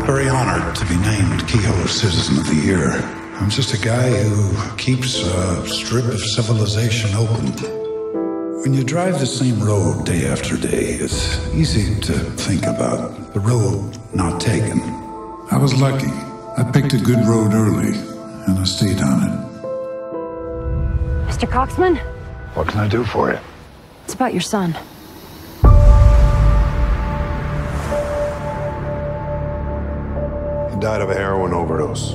I'm very honored to be named Kehoe Citizen of the Year. I'm just a guy who keeps a strip of civilization open. When you drive the same road day after day, it's easy to think about the road not taken. I was lucky. I picked a good road early, and I stayed on it. Mr. Coxman? What can I do for you? It's about your son. He died of a heroin overdose.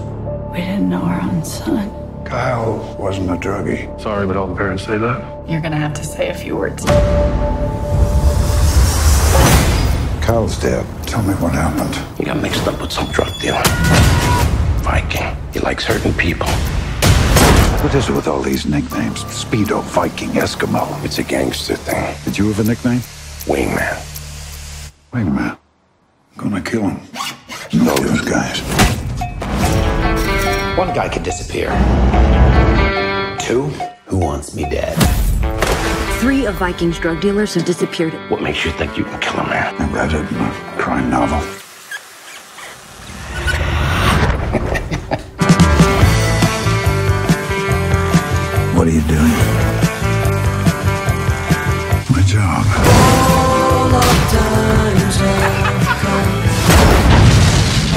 We didn't know our own son. Kyle wasn't a druggie. Sorry, but all the parents say that. You're gonna have to say a few words. Kyle's dead. Tell me what happened. He got mixed up with some drug dealer. Viking. He likes hurting people. What is it with all these nicknames? Speedo, Viking, Eskimo. It's a gangster thing. Did you have a nickname? Wingman. Wingman? I'm gonna kill him. You know those guys. One guy could disappear. Two, who wants me dead? Three of Viking's drug dealers have disappeared. What makes you think you can kill a man? I read it in a crime novel. What are you doing? My job. All of times have come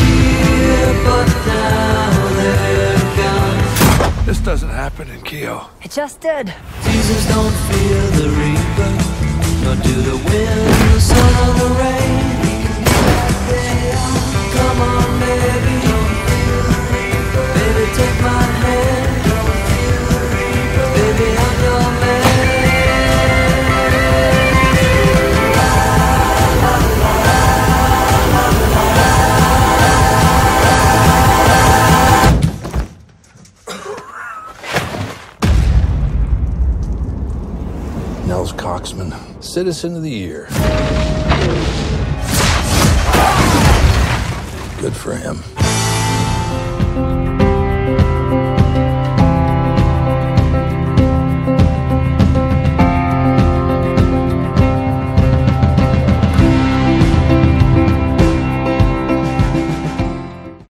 here, but now they're gone. This doesn't happen in Kehoe. It just did. Jesus don't fear the reaper, nor do the wind, the sun, or the rain. We can be like they are. Come on, baby, don't fear the reaper. Baby, take my hand, don't fear the reaper. Baby, I'm your Nels Coxman, Citizen of the Year. Good for him.